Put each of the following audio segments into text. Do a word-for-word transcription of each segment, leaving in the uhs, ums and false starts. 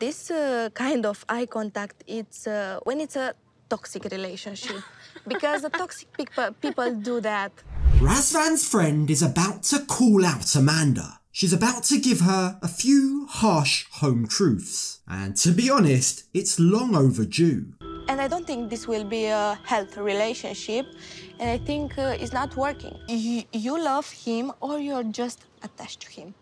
this uh, kind of eye contact, it's uh, when it's a toxic relationship, because the toxic people, people do that. Razvan's friend is about to call out Amanda. She's about to give her a few harsh home truths. And to be honest, it's long overdue. And I don't think this will be a healthy relationship. And I think uh, it's not working. You, you love him or you're just attached to him.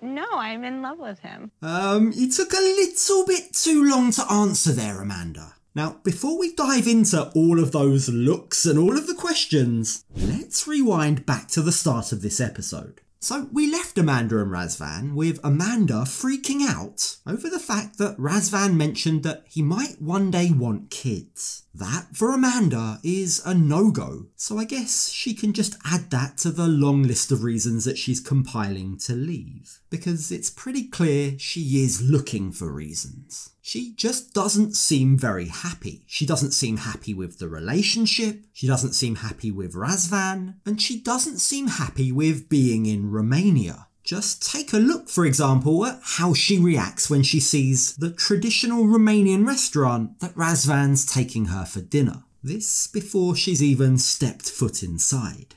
No, I'm in love with him. Um, you took a little bit too long to answer there, Amanda. Now, before we dive into all of those looks and all of the questions, let's rewind back to the start of this episode. So we left Amanda and Razvan with Amanda freaking out over the fact that Razvan mentioned that he might one day want kids. That, for Amanda, is a no-go. So I guess she can just add that to the long list of reasons that she's compiling to leave. Because it's pretty clear she is looking for reasons. She just doesn't seem very happy. She doesn't seem happy with the relationship, she doesn't seem happy with Razvan, and she doesn't seem happy with being in Romania. Just take a look, for example, at how she reacts when she sees the traditional Romanian restaurant that Razvan's taking her for dinner. This before she's even stepped foot inside.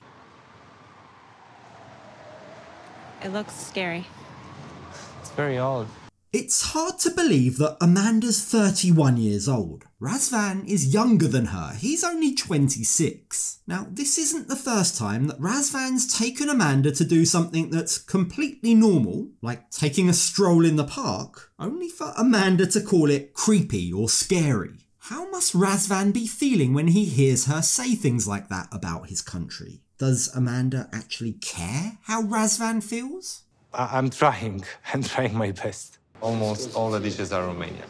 It looks scary. It's very odd. It's hard to believe that Amanda's thirty-one years old. Razvan is younger than her. He's only twenty-six. Now, this isn't the first time that Razvan's taken Amanda to do something that's completely normal, like taking a stroll in the park, only for Amanda to call it creepy or scary. How must Razvan be feeling when he hears her say things like that about his country? Does Amanda actually care how Razvan feels? I I'm trying. I'm trying my best. Almost all the dishes are Romanian.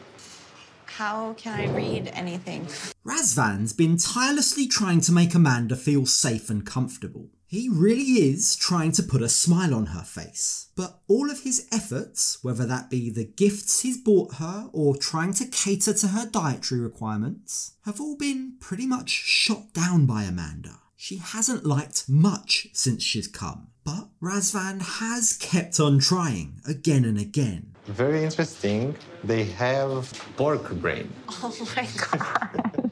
How can I read anything? Razvan's been tirelessly trying to make Amanda feel safe and comfortable. He really is trying to put a smile on her face. But all of his efforts, whether that be the gifts he's bought her or trying to cater to her dietary requirements, have all been pretty much shot down by Amanda. She hasn't liked much since she's come, but Razvan has kept on trying again and again. Very interesting. They have pork brain. Oh my God.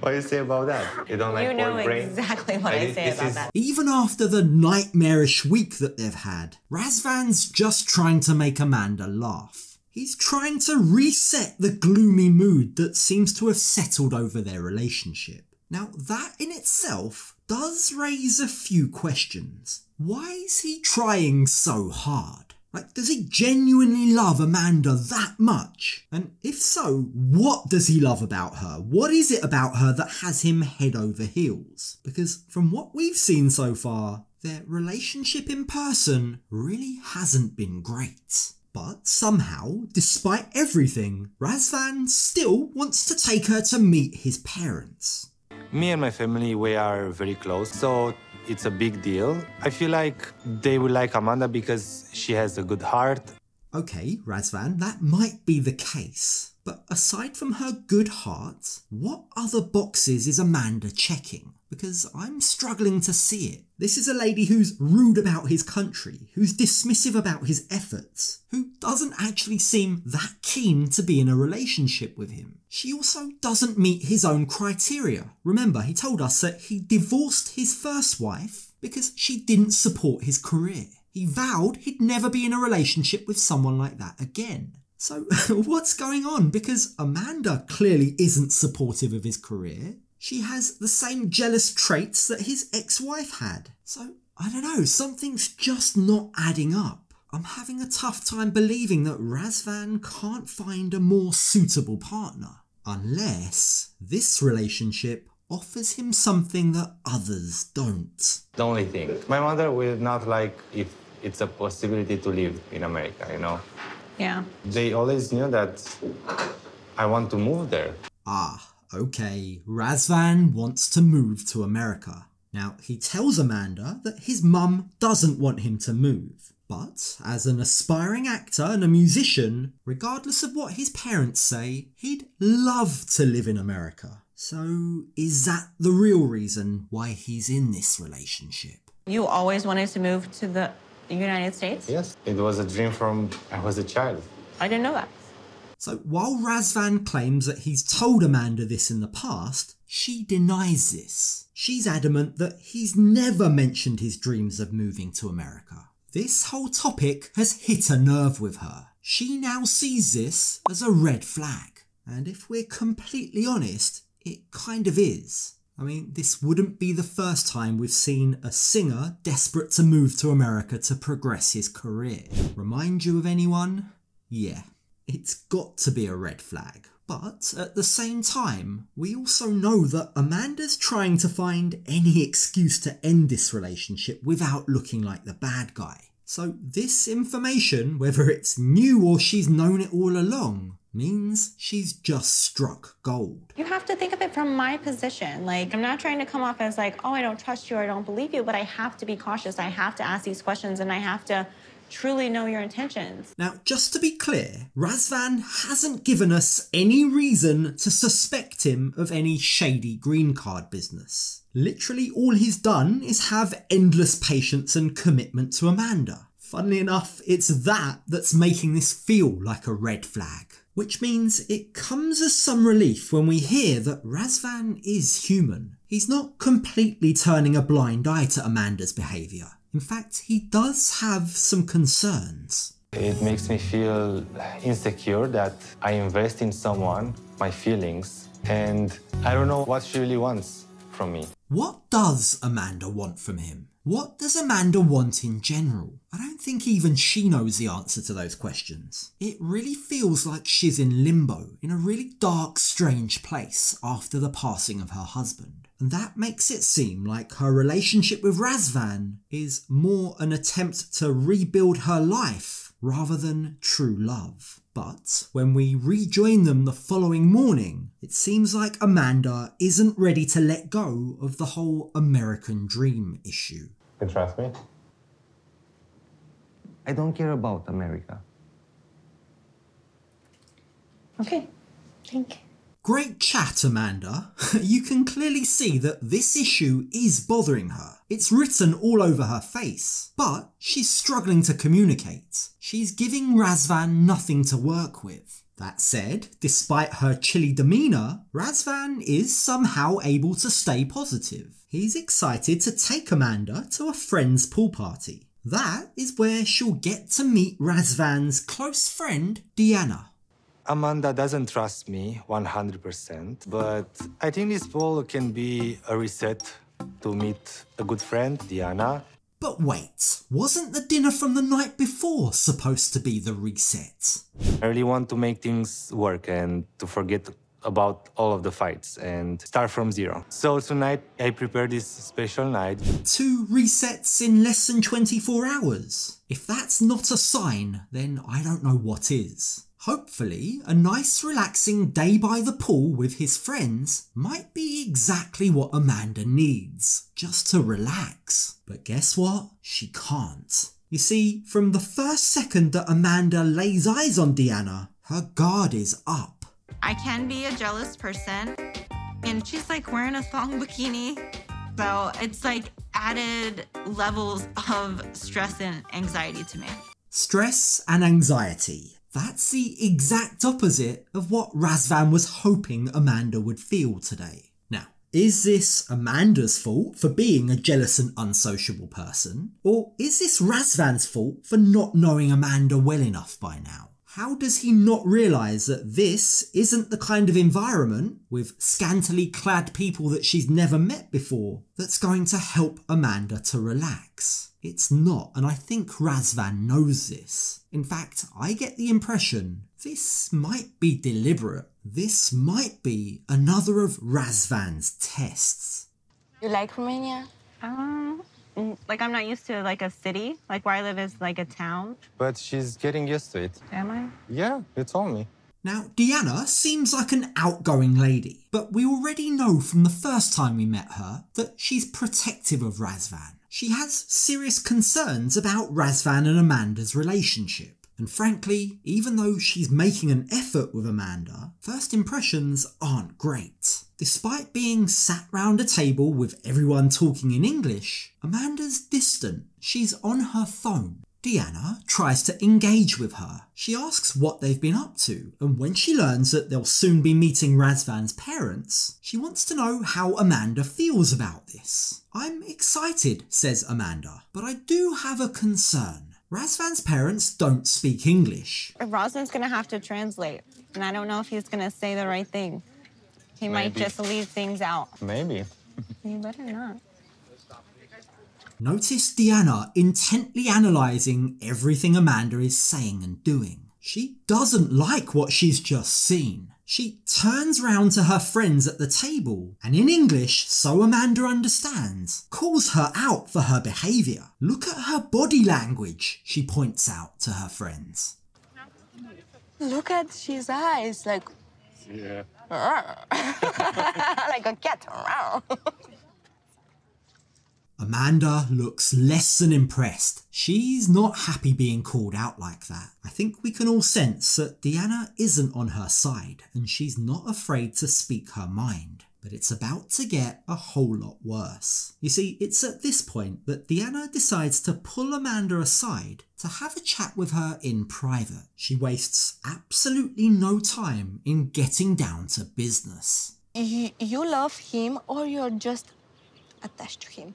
What do you say about that? You don't like you pork brain? You know exactly what I, I say about is... that. Even after the nightmarish week that they've had, Razvan's just trying to make Amanda laugh. He's trying to reset the gloomy mood that seems to have settled over their relationship. Now, that in itself does raise a few questions. Why is he trying so hard? Like, does he genuinely love Amanda that much? And if so, what does he love about her? What is it about her that has him head over heels? Because from what we've seen so far, their relationship in person really hasn't been great. But somehow, despite everything, Razvan still wants to take her to meet his parents. Me and my family, we are very close, so it's a big deal. I feel like they will like Amanda because she has a good heart. Okay, Razvan, that might be the case. But aside from her good heart, what other boxes is Amanda checking? Because I'm struggling to see it. This is a lady who's rude about his country, who's dismissive about his efforts, who doesn't actually seem that keen to be in a relationship with him. She also doesn't meet his own criteria. Remember, he told us that he divorced his first wife because she didn't support his career. He vowed he'd never be in a relationship with someone like that again. So what's going on? Because Amanda clearly isn't supportive of his career. She has the same jealous traits that his ex-wife had. So, I don't know, something's just not adding up. I'm having a tough time believing that Razvan can't find a more suitable partner. Unless this relationship offers him something that others don't. The only thing, my mother will not like if it's a possibility to live in America, you know? Yeah. They always knew that I want to move there. Ah. Okay, Razvan wants to move to America. Now, he tells Amanda that his mum doesn't want him to move. But as an aspiring actor and a musician, regardless of what his parents say, he'd love to live in America. So is that the real reason why he's in this relationship? You always wanted to move to the United States? Yes, it was a dream from I was a child. I didn't know that. So while Razvan claims that he's told Amanda this in the past, she denies this. She's adamant that he's never mentioned his dreams of moving to America. This whole topic has hit a nerve with her. She now sees this as a red flag. And if we're completely honest, it kind of is. I mean, this wouldn't be the first time we've seen a singer desperate to move to America to progress his career. Remind you of anyone? Yeah, it's got to be a red flag. But at the same time, we also know that Amanda's trying to find any excuse to end this relationship without looking like the bad guy. So this information, whether it's new or she's known it all along, means she's just struck gold. You have to think of it from my position. Like, I'm not trying to come off as like, oh, I don't trust you or I don't believe you, but I have to be cautious. I have to ask these questions and I have to truly know your intentions. Now, just to be clear, Razvan hasn't given us any reason to suspect him of any shady green card business. Literally all he's done is have endless patience and commitment to Amanda. Funnily enough, it's that that's making this feel like a red flag. Which means it comes as some relief when we hear that Razvan is human. He's not completely turning a blind eye to Amanda's behaviour. In fact, he does have some concerns. It makes me feel insecure that I invest in someone, my feelings, and I don't know what she really wants from me. What does Amanda want from him? What does Amanda want in general? I don't think even she knows the answer to those questions. It really feels like she's in limbo, in a really dark, strange place after the passing of her husband. And that makes it seem like her relationship with Razvan is more an attempt to rebuild her life rather than true love. But when we rejoin them the following morning, it seems like Amanda isn't ready to let go of the whole American dream issue. You trust me? I don't care about America. Okay, thank you. Great chat, Amanda. You can clearly see that this issue is bothering her. It's written all over her face, but she's struggling to communicate. She's giving Razvan nothing to work with. That said, despite her chilly demeanour, Razvan is somehow able to stay positive. He's excited to take Amanda to a friend's pool party. That is where she'll get to meet Razvan's close friend, Diana. Amanda doesn't trust me one hundred percent, but I think this poll can be a reset to meet a good friend, Diana. But wait, wasn't the dinner from the night before supposed to be the reset? I really want to make things work and to forget about all of the fights and start from zero. So tonight I prepared this special night. Two resets in less than twenty-four hours. If that's not a sign, then I don't know what is. Hopefully, a nice relaxing day by the pool with his friends might be exactly what Amanda needs, just to relax. But guess what? She can't. You see, from the first second that Amanda lays eyes on Diana, her guard is up. I can be a jealous person, and she's like wearing a thong bikini. So it's like added levels of stress and anxiety to me. Stress and anxiety. That's the exact opposite of what Razvan was hoping Amanda would feel today. Now, is this Amanda's fault for being a jealous and unsociable person? Or is this Razvan's fault for not knowing Amanda well enough by now? How does he not realise that this isn't the kind of environment, with scantily clad people that she's never met before, that's going to help Amanda to relax? It's not, and I think Razvan knows this. In fact, I get the impression this might be deliberate. This might be another of Razvan's tests. You like Romania? Um, like I'm not used to like a city. Like where I live is like a town. But she's getting used to it. Am I? Yeah, you told me. Now, Diana seems like an outgoing lady, but we already know from the first time we met her that she's protective of Razvan. She has serious concerns about Razvan and Amanda's relationship. And frankly, even though she's making an effort with Amanda, first impressions aren't great. Despite being sat round a table with everyone talking in English, Amanda's distant. She's on her phone. Diana tries to engage with her. She asks what they've been up to, and when she learns that they'll soon be meeting Razvan's parents, she wants to know how Amanda feels about this. "I'm excited," says Amanda, "but I do have a concern. Razvan's parents don't speak English." Razvan's gonna have to translate, and I don't know if he's gonna say the right thing. He Maybe. might just leave things out. Maybe. You better not. Notice Diana intently analysing everything Amanda is saying and doing. She doesn't like what she's just seen. She turns round to her friends at the table and in English, so Amanda understands, calls her out for her behaviour. "Look at her body language," she points out to her friends. "Look at his eyes, like... yeah. Like a cat." Amanda looks less than impressed. She's not happy being called out like that. I think we can all sense that Diana isn't on her side and she's not afraid to speak her mind. But it's about to get a whole lot worse. You see, it's at this point that Diana decides to pull Amanda aside to have a chat with her in private. She wastes absolutely no time in getting down to business. You, you love him or you're just attached to him?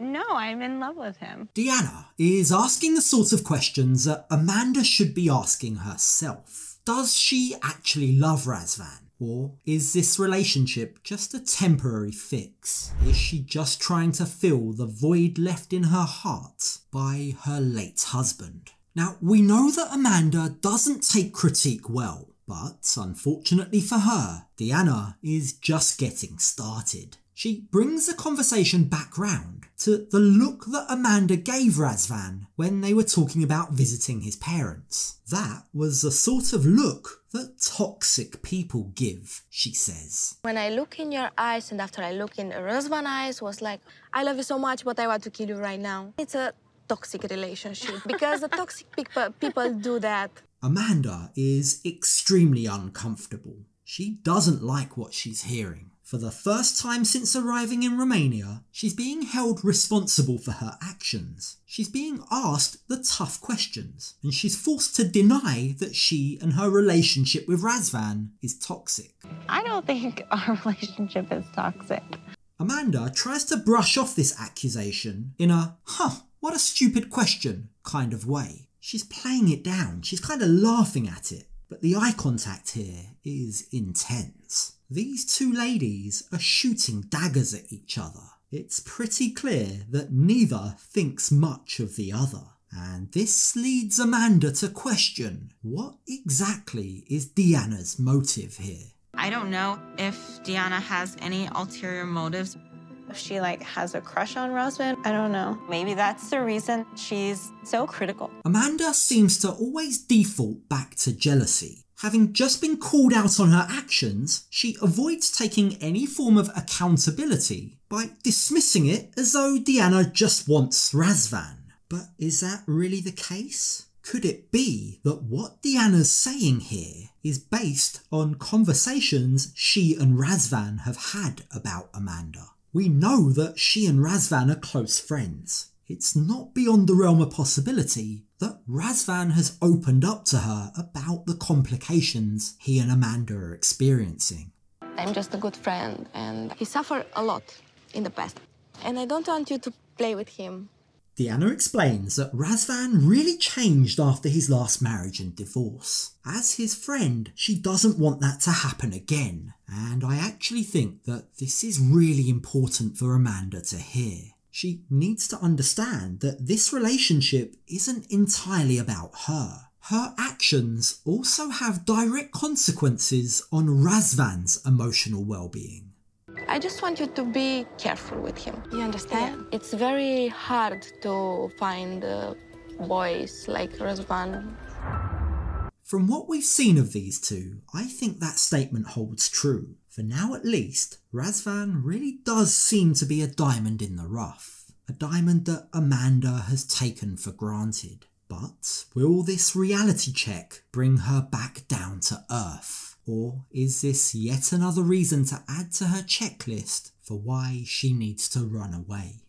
No, I'm in love with him. Diana is asking the sorts of questions that Amanda should be asking herself. Does she actually love Razvan? Or is this relationship just a temporary fix? Is she just trying to fill the void left in her heart by her late husband? Now, we know that Amanda doesn't take critique well, but unfortunately for her, Diana is just getting started. She brings the conversation back round to the look that Amanda gave Razvan when they were talking about visiting his parents. That was the sort of look that toxic people give, she says. "When I look in your eyes and after I look in Razvan's eyes, was like, I love you so much, but I want to kill you right now." It's a toxic relationship because the toxic people do that. Amanda is extremely uncomfortable. She doesn't like what she's hearing. For the first time since arriving in Romania, she's being held responsible for her actions. She's being asked the tough questions, and she's forced to deny that she and her relationship with Razvan is toxic. "I don't think our relationship is toxic." Amanda tries to brush off this accusation in a, "huh, what a stupid question" kind of way. She's playing it down, she's kind of laughing at it, but the eye contact here is intense. These two ladies are shooting daggers at each other. It's pretty clear that neither thinks much of the other. And this leads Amanda to question, what exactly is Diana's motive here? "I don't know if Diana has any ulterior motives. If she, like, has a crush on Razvan, I don't know. Maybe that's the reason she's so critical." Amanda seems to always default back to jealousy. Having just been called out on her actions, she avoids taking any form of accountability by dismissing it as though Diana just wants Razvan. But is that really the case? Could it be that what Diana's saying here is based on conversations she and Razvan have had about Amanda? We know that she and Razvan are close friends. It's not beyond the realm of possibility that Razvan has opened up to her about the complications he and Amanda are experiencing. "I'm just a good friend and he suffered a lot in the past and I don't want you to play with him." Diana explains that Razvan really changed after his last marriage and divorce. As his friend, she doesn't want that to happen again, and I actually think that this is really important for Amanda to hear. She needs to understand that this relationship isn't entirely about her. Her actions also have direct consequences on Razvan's emotional well-being. "I just want you to be careful with him. You understand? Yeah. It's very hard to find uh, boys like Razvan." From what we've seen of these two, I think that statement holds true. For now at least, Razvan really does seem to be a diamond in the rough. A diamond that Amanda has taken for granted. But will this reality check bring her back down to earth? Or is this yet another reason to add to her checklist for why she needs to run away?